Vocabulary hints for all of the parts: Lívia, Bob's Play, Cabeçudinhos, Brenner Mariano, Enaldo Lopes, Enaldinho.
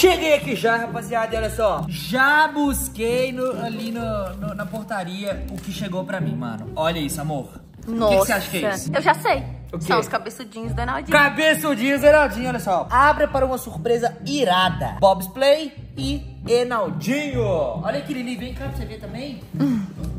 Cheguei aqui já, rapaziada, e olha só. Já busquei na portaria o que chegou pra mim, mano. Olha isso, amor. Nossa. O que você acha que é isso? Eu já sei. São os cabeçudinhos do Enaldinho. Cabeçudinhos do Enaldinho, olha só. Abra para uma surpresa irada. Bob's Play e Enaldinho. Olha aqui, Lili, vem cá pra você ver também.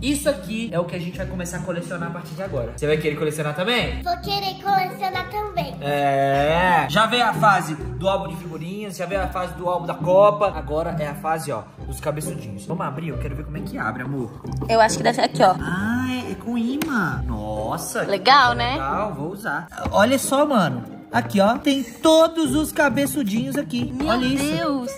Isso aqui é o que a gente vai começar a colecionar a partir de agora. Você vai querer colecionar também? Vou querer colecionar também. É. Já veio a fase do álbum de figurinhas, já veio a fase do álbum da Copa. Agora é a fase, ó, dos cabeçudinhos. Vamos abrir? Eu quero ver como é que abre, amor. Eu acho que deve ser aqui, ó. Ah, é com imã. Nossa. Legal, né? Legal, vou usar. Olha só, mano. Aqui, ó. Tem todos os cabeçudinhos aqui. Meu Olha isso. Meu Deus.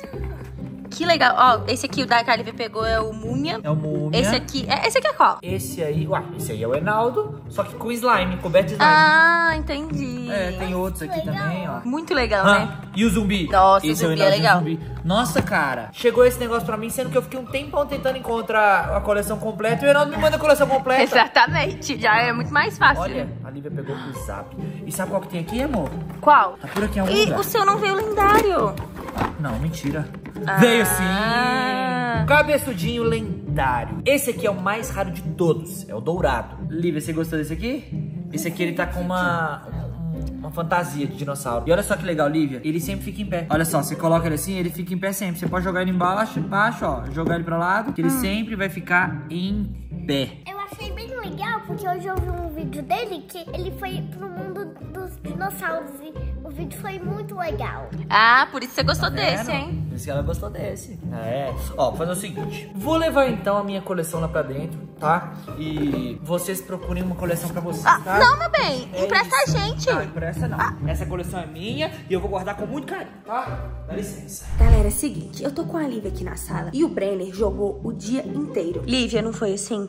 Que legal. Ó, esse aqui, o da Calive pegou, é o Múmia. É o Múmia. Esse aqui é qual? Esse aí, uai, esse aí é o Enaldo, só que com slime, coberto de slime. Ah, entendi. É, tem outros aqui também, ó. Muito legal, né? E o zumbi? Nossa, esse zumbi é legal. Zumbi. Nossa, cara, chegou esse negócio pra mim, sendo que eu fiquei um tempão tentando encontrar a coleção completa, e o Enaldo me manda a coleção completa. Exatamente, já é muito mais fácil. Olha, a Lívia pegou o zap. E sabe qual que tem aqui, amor? Qual? Tá por aqui, é um lugar. E o seu não veio lendário. Não, mentira. Veio sim. Cabeçudinho lendário. Esse aqui é o mais raro de todos. É o dourado. Lívia, você gostou desse aqui? Esse aqui ele tá com uma fantasia de dinossauro. E olha só que legal, Lívia. Ele sempre fica em pé. Olha só, você coloca ele assim, ele fica em pé sempre. Você pode jogar ele embaixo, ó. Jogar ele pra lado, que ele sempre vai ficar em pé. Eu achei bem legal, porque hoje eu vi um vídeo dele que ele foi pro mundo dos dinossauros. O vídeo foi muito legal. Ah, por isso você gostou desse, hein? Por isso que ela gostou desse. É. Ó, vou fazer o seguinte. Vou levar, então, a minha coleção lá pra dentro, tá? E vocês procurem uma coleção pra vocês, tá? Não, meu bem. Empresta a gente. Não, empresta não. Essa coleção é minha e eu vou guardar com muito carinho, tá? Dá licença. Galera, é o seguinte. Eu tô com a Lívia aqui na sala e o Brenner jogou o dia inteiro. Lívia, não foi assim?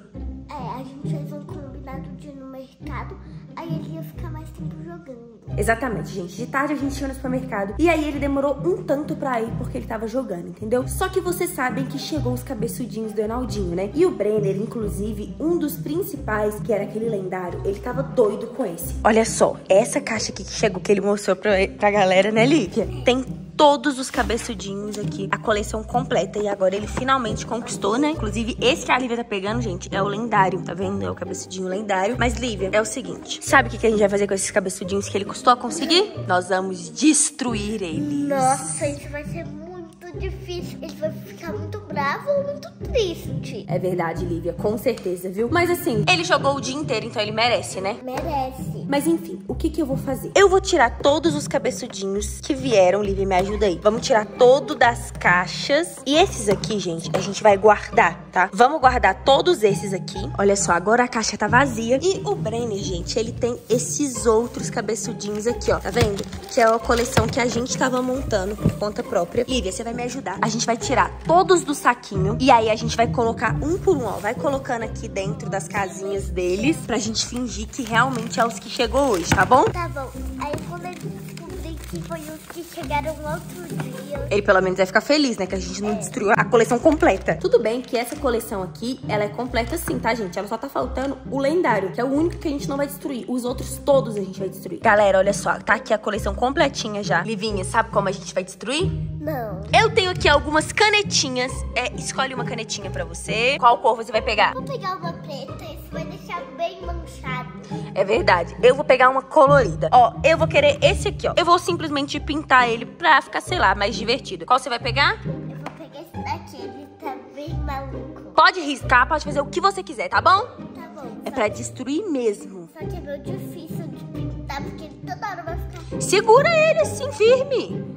É, a gente fez um combinado de ir no mercado, aí ele ia ficar mais tempo jogando. Exatamente, gente. De tarde a gente ia no supermercado. E aí ele demorou um tanto pra ir porque ele tava jogando, entendeu? Só que vocês sabem que chegou os cabeçudinhos do Enaldinho, né? E o Brenner, inclusive, um dos principais, que era aquele lendário, ele tava doido com esse. Olha só, essa caixa aqui que chegou, que ele mostrou pra galera, né, Lívia? Tem todos os cabeçudinhos aqui, a coleção completa. E agora ele finalmente conquistou, né? Inclusive, esse que a Lívia tá pegando, gente, é o lendário. Tá vendo? É o cabeçudinho lendário. Mas, Lívia, é o seguinte. Sabe o que a gente vai fazer com esses cabeçudinhos que ele custou a conseguir? Nós vamos destruir eles. Nossa, isso vai ser muito difícil. Ele vai ficar muito bravo ou muito triste. É verdade, Lívia. Com certeza, viu? Mas, assim, ele jogou o dia inteiro, então ele merece, né? Merece. Mas, enfim, o que eu vou fazer? Eu vou tirar todos os cabeçudinhos que vieram. Lívia, me ajuda aí. Vamos tirar todo das caixas. E esses aqui, gente, a gente vai guardar, tá? Vamos guardar todos esses aqui. Olha só, agora a caixa tá vazia. E o Brenner, gente, ele tem esses outros cabeçudinhos aqui, ó. Tá vendo? Que é a coleção que a gente tava montando por conta própria. Lívia, você vai me ajudar. A gente vai tirar todos do saquinho. E aí a gente vai colocar um por um, ó. Vai colocando aqui dentro das casinhas deles. Pra gente fingir que realmente é os que chegou hoje, tá bom? Tá bom. Aí quando eu descobri que foi os que chegaram outro dia... Ele pelo menos vai ficar feliz, né? Que a gente não destruiu a coleção completa. Tudo bem que essa coleção aqui, ela é completa sim, tá, gente? Ela só tá faltando o lendário, que é o único que a gente não vai destruir. Os outros todos a gente vai destruir. Galera, olha só. Tá aqui a coleção completinha já. Livinha, sabe como a gente vai destruir? Não. Eu tenho aqui algumas canetinhas. É, escolhe uma canetinha pra você. Qual cor você vai pegar? Vou pegar uma preta. Isso vai deixar bem manchado. É verdade. Eu vou pegar uma colorida. Ó, eu vou querer esse aqui, ó. Eu vou simplesmente pintar ele pra ficar, sei lá, mais divertido. Qual você vai pegar? Eu vou pegar esse daqui. Ele tá bem maluco. Pode riscar, pode fazer o que você quiser, tá bom? Tá bom. É pra destruir mesmo. Só que é meio difícil de pintar, porque ele toda hora vai ficar... Segura ele assim, firme.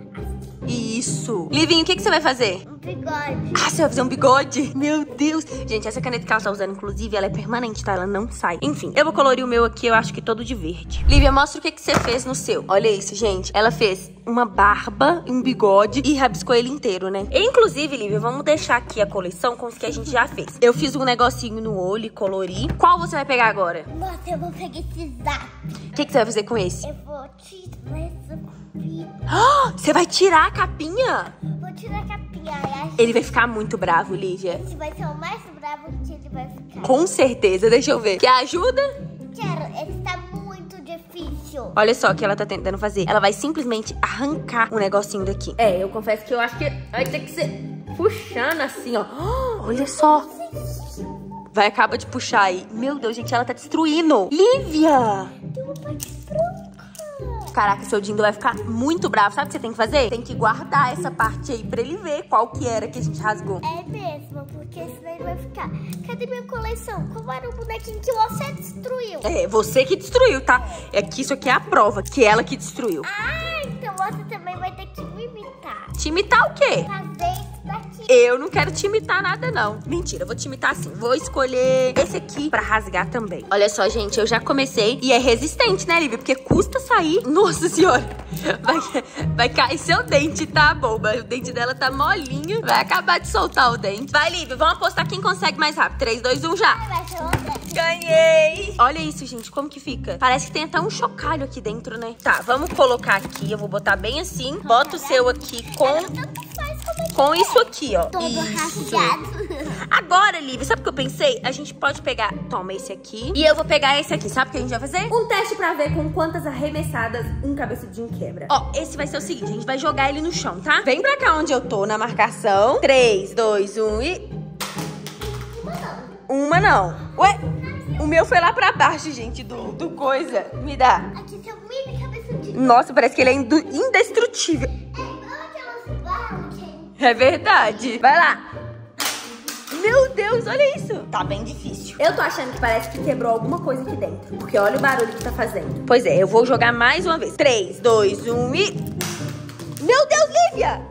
Isso. Livinho, o que você vai fazer? Um bigode. Ah, você vai fazer um bigode? Meu Deus. Gente, essa caneta que ela tá usando, inclusive, ela é permanente, tá? Ela não sai. Enfim, eu vou colorir o meu aqui, eu acho que todo de verde. Lívia, mostra o que você fez no seu. Olha isso, gente. Ela fez uma barba, um bigode e rabiscou ele inteiro, né? E, inclusive, Lívia, vamos deixar aqui a coleção com os que a gente já fez. Eu fiz um negocinho no olho e colori. Qual você vai pegar agora? Nossa, eu vou pegar esse zap. O que você vai fazer com esse? Eu vou tirar essa... Oh, você vai tirar a capinha? Vou tirar a capinha. Ele vai ficar muito bravo, Lívia. Esse vai ser o mais bravo que ele vai ficar. Com certeza, deixa eu ver. Quer ajuda? Quero, esse tá muito difícil. Olha só o que ela tá tentando fazer. Ela vai simplesmente arrancar um negocinho daqui. É, eu confesso que eu acho que vai ter que ser puxando assim, ó. Oh, olha só. Vai, acaba de puxar aí. Meu Deus, gente, ela tá destruindo. Lívia! Caraca, seu Dindo vai ficar muito bravo. Sabe o que você tem que fazer? Tem que guardar essa parte aí pra ele ver qual que era que a gente rasgou. É mesmo, porque senão ele vai ficar... Cadê minha coleção? Qual era o bonequinho que você destruiu? É, você que destruiu, tá? É que isso aqui é a prova, que ela que destruiu. Ah, então você também vai ter que me imitar. Te imitar o quê? Fazer isso daqui. Eu não quero te imitar nada, não. Mentira, eu vou te imitar assim. Vou escolher esse aqui pra rasgar também. Olha só, gente, eu já comecei. E é resistente, né, Lívia? Porque custa sair... Nossa senhora, vai cair seu dente, tá, boba? O dente dela tá molinho, vai acabar de soltar o dente. Vai, Lívia, vamos apostar quem consegue mais rápido. 3, 2, 1, já. Ganhei! Olha isso, gente, como que fica? Parece que tem até um chocalho aqui dentro, né? Tá, vamos colocar aqui, eu vou botar bem assim. Bota o seu aqui com isso aqui, ó. Todo rasgado. Agora, Lívia, sabe o que eu pensei? A gente pode pegar... Toma esse aqui. E eu vou pegar esse aqui. Sabe o que a gente vai fazer? Um teste pra ver com quantas arremessadas um cabeçudinho quebra. Ó, esse vai ser o seguinte. A gente vai jogar ele no chão, tá? Vem pra cá onde eu tô, na marcação. 3, 2, 1 e... Uma não. Ué? O meu foi lá pra baixo, gente, do coisa. Me dá. Aqui tem muita cabeçudinho. Nossa, parece que ele é indestrutível. É verdade. Vai lá. Meu Deus, olha isso. Tá bem difícil. Eu tô achando que parece que quebrou alguma coisa aqui dentro. Porque olha o barulho que tá fazendo. Pois é, eu vou jogar mais uma vez. 3, 2, 1 e... Meu Deus, Lívia!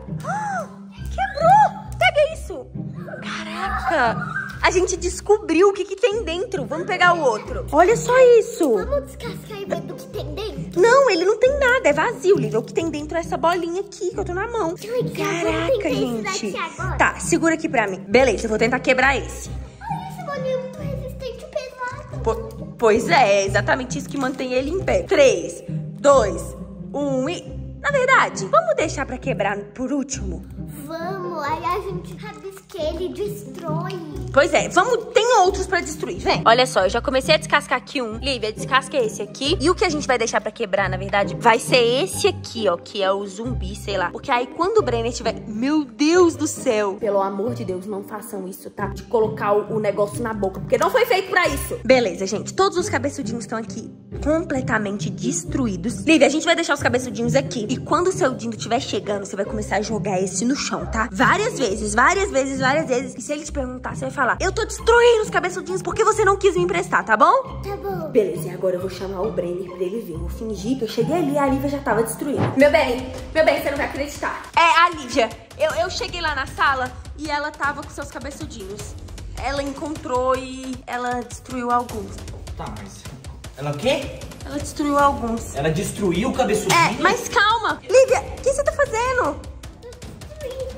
Quebrou! Pega isso! Caraca! A gente descobriu o que tem dentro. Vamos pegar o outro. Olha só isso. Vamos descascar e ver do que tem dentro? Não, ele não tem nada. É vazio, Lívia. O que tem dentro é essa bolinha aqui que eu tô na mão. Que legal. Caraca, gente. Tá, segura aqui pra mim. Beleza, eu vou tentar quebrar esse. Olha, esse bolinho é muito resistente e pesado. Pois é, exatamente isso que mantém ele em pé. 3, 2, 1 e... Na verdade, vamos deixar pra quebrar por último? Vamos, aí a gente rabisqueia, ele destrói. Pois é, vamos, tem outros pra destruir, vem. Olha só, eu já comecei a descascar aqui um. Lívia, descasca esse aqui. E o que a gente vai deixar pra quebrar, na verdade, vai ser esse aqui, ó, que é o zumbi, sei lá. Porque aí quando o Brenner tiver... Meu Deus do céu! Pelo amor de Deus, não façam isso, tá? De colocar o negócio na boca, porque não foi feito pra isso. Beleza, gente, todos os cabeçudinhos estão aqui completamente destruídos. Lívia, a gente vai deixar os cabeçudinhos aqui. E quando o seu Dindo estiver chegando, você vai começar a jogar esse no chão, tá? Várias vezes, várias vezes, várias vezes. E se ele te perguntar, você vai falar: eu tô destruindo os cabeçudinhos porque você não quis me emprestar, tá bom? Tá bom. Beleza, e agora eu vou chamar o Brenner pra ele vir. Eu fingi que eu cheguei ali e a Lívia já tava destruindo. Meu bem, você não vai acreditar. É, a Lívia, eu cheguei lá na sala e ela tava com seus cabeçudinhos. Ela encontrou e ela destruiu alguns. Tá, mas... Ela o quê? Ela destruiu alguns. Ela destruiu o cabeçudinho? É, mas calma. Lívia, o que você tá fazendo?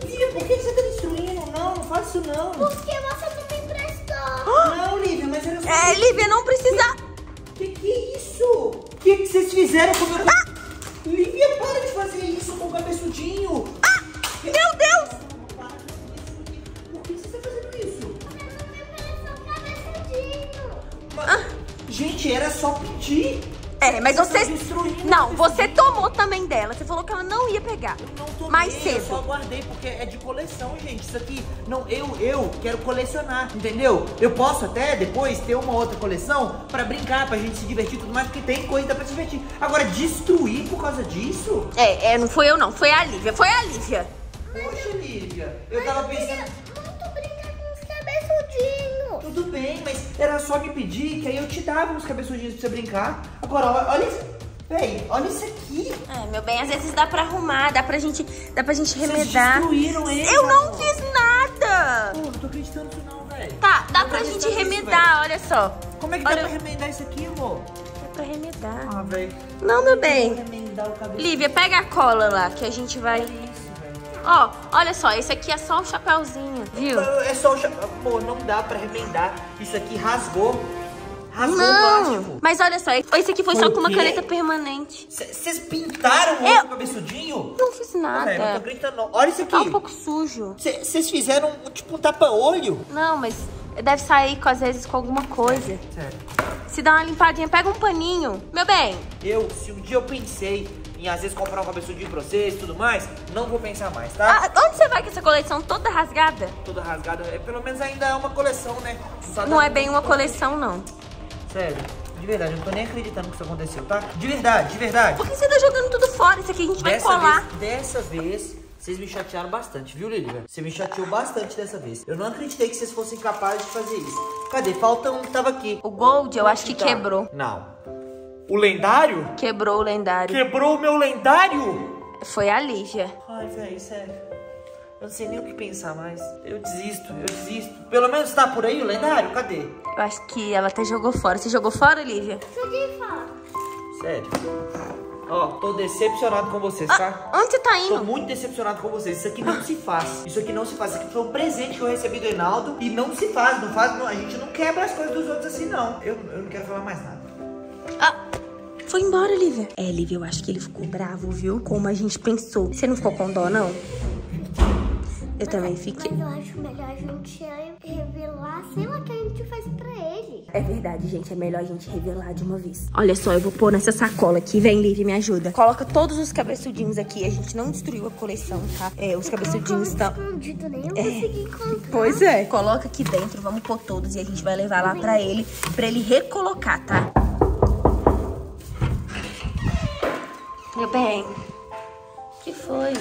Lívia, por que você tá destruindo? Não, não faço isso não. Porque você não me emprestou. Ah? Não, Lívia, mas eu não sei. É, Lívia, não precisa... Que é isso? O que vocês fizeram com o meu... Ah! Lívia, para de fazer isso com o cabeçudinho. Ah! Meu Deus! Por que você tá fazendo isso? Porque não me emprestou o cabeçudinho. Mas... Ah. Gente, era só pedir. É, mas você... Não, você tomou também dela. Você falou que ela não ia pegar. Eu não tomei, mais cedo. Eu só guardei porque é de coleção, gente. Isso aqui, não, eu quero colecionar, entendeu? Eu posso até depois ter uma outra coleção pra brincar, pra gente se divertir e tudo mais, porque tem coisa pra se divertir. Agora, destruir por causa disso? É, não foi eu não, foi a Lívia. Foi a Lívia. Poxa, Lívia, eu tava pensando... Tudo bem, mas era só me pedir que aí eu te dava uns cabeçudinhos pra você brincar. Agora, olha isso. Véi, olha isso aqui. Ai, meu bem, às vezes dá pra arrumar, dá pra gente remedar. Vocês destruíram ele. Eu não fiz nada. Pô, não tô acreditando que não, velho. Tá, dá pra gente remedar, olha só. Como é que dá pra remendar isso aqui, amor? Dá pra remedar. Ah, velho. Não, meu bem. Lívia, pega a cola lá, que a gente vai... Ó, olha só, esse aqui é só o chapéuzinho, viu? É só o chapéu. Pô, não dá pra remendar. Isso aqui rasgou. Rasgou não, o plástico. Mas olha só, esse aqui foi só com uma caneta permanente. Vocês pintaram o cabeçudinho? Não fiz nada. Não tô gritando, não. Olha isso aqui. Tá um pouco sujo. Vocês fizeram tipo um tapa-olho? Não, mas Deve sair, às vezes, com alguma coisa. Sério. Se dá uma limpadinha, pega um paninho. Meu bem. Se um dia eu pensei em, às vezes, comprar um cabeçudinho pra vocês e tudo mais, não vou pensar mais, tá? Ah, onde você vai com essa coleção toda rasgada? Toda rasgada. É, pelo menos ainda é uma coleção, né? Não é bem uma coleção, não. Sério. De verdade, eu não tô nem acreditando que isso aconteceu, tá? De verdade, de verdade. Por que você tá jogando tudo fora? Isso aqui a gente vai colar. Dessa vez... Vocês me chatearam bastante, viu, Lilian? Você me chateou bastante dessa vez. Eu não acreditei que vocês fossem capazes de fazer isso. Cadê? Falta um que tava aqui. O Gold, eu acho que quebrou. Não. O lendário? Quebrou o lendário. Quebrou o meu lendário? Foi a Lígia. Ai, velho, sério. Eu não sei nem o que pensar mais. Eu desisto, eu desisto. Pelo menos tá por aí o lendário? Cadê? Eu acho que ela até jogou fora. Você jogou fora, Lívia? Joguei fora. Sério? Ó, tô decepcionado com vocês, tá? Onde você tá indo? Tô muito decepcionado com vocês. Isso aqui não se faz. Isso aqui não se faz. Isso aqui foi um presente que eu recebi do Enaldo. E não se faz, não faz. Não, a gente não quebra as coisas dos outros assim, não. Eu não quero falar mais nada. Foi embora, Lívia. É, Lívia, eu acho que ele ficou bravo, viu? Como a gente pensou. Você não ficou com dó, não? Eu também fiquei. Mas eu acho melhor a gente revelar, sei lá, o que a gente faz pra ele. É verdade, gente. É melhor a gente revelar de uma vez. Olha só, eu vou pôr nessa sacola aqui. Vem, Lívia, me ajuda. Coloca todos os cabeçudinhos aqui. A gente não destruiu a coleção, tá? É, os cabeçudinhos estão... escondido, nem eu consegui encontrar. Pois é. Coloca aqui dentro, vamos pôr todos e a gente vai levar lá pra ele recolocar, tá? Meu bem, o que foi?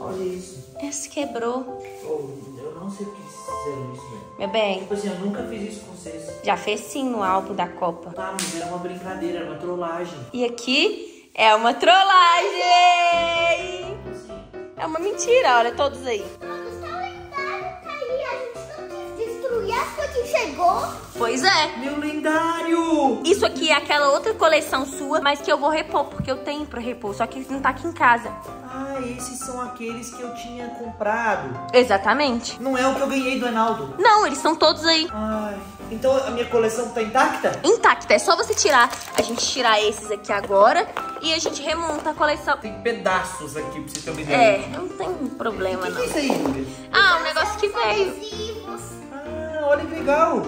Olha isso. Essa quebrou. Oh, eu não sei o que fizeram isso, né? Meu bem. Tipo assim, eu nunca fiz isso com vocês. Já fez sim no álbum da Copa. Tá, mas era uma brincadeira, era uma trollagem. E aqui é uma trollagem. É uma mentira, olha todos aí. Chegou? Pois é. Meu lendário! Isso aqui é aquela outra coleção sua, mas que eu vou repor, porque eu tenho pra repor, só que não tá aqui em casa. Ah, esses são aqueles que eu tinha comprado. Exatamente. Não é o que eu ganhei do Enaldo. Não, eles são todos aí. Ai, então a minha coleção tá intacta? Intacta, é só você tirar. A gente tirar esses aqui agora e a gente remonta a coleção. Tem pedaços aqui pra você ter uma ideia. É, não tem problema não. O que é isso aí? Ah, um negócio que veio. Olha que legal!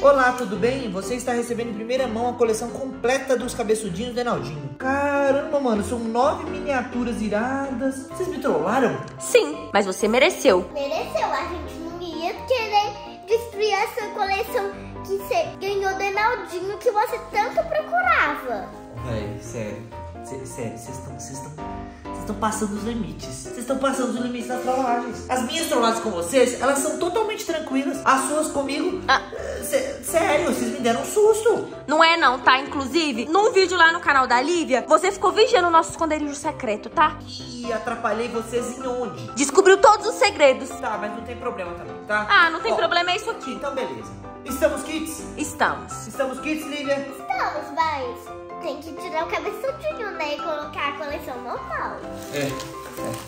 Olá, tudo bem? Você está recebendo em primeira mão a coleção completa dos cabeçudinhos do Enaldinho. Caramba, mano, são 9 miniaturas iradas. Vocês me trollaram? Sim, mas você mereceu. Mereceu, a gente não ia querer destruir essa coleção que você ganhou do Enaldinho que você tanto procurava. Véi, sério, sério, vocês estão passando os limites. Vocês estão passando os limites das trollagens. As minhas trollagens com vocês, elas são totalmente tranquilas. As suas comigo... Sério, vocês me deram um susto. Não é não, tá? Inclusive, num vídeo lá no canal da Lívia, você ficou vigiando o nosso esconderijo secreto, tá? E atrapalhei vocês em onde? Descobriu todos os segredos. Tá, mas não tem problema também, tá? Ah, não tem problema, é isso aqui. Então, beleza. Estamos kits? Estamos. Estamos kits, Lívia? Estamos, mas... tem que tirar o cabeçudinho, né? E colocar a coleção normal.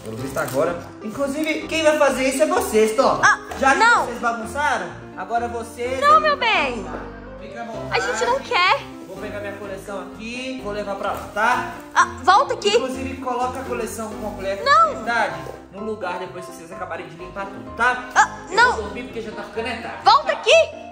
Pelo visto agora. Inclusive, quem vai fazer isso é vocês, Tom. Já que vocês bagunçaram, agora vocês... Não, meu bem. A gente não quer. Vou pegar minha coleção aqui, vou levar pra lá, tá? Volta aqui. Inclusive, coloca a coleção completa. Não. No lugar depois que vocês acabarem de limpar tudo, tá? Não. Eu vou dormir porque já tá ficando tarde. Volta aqui.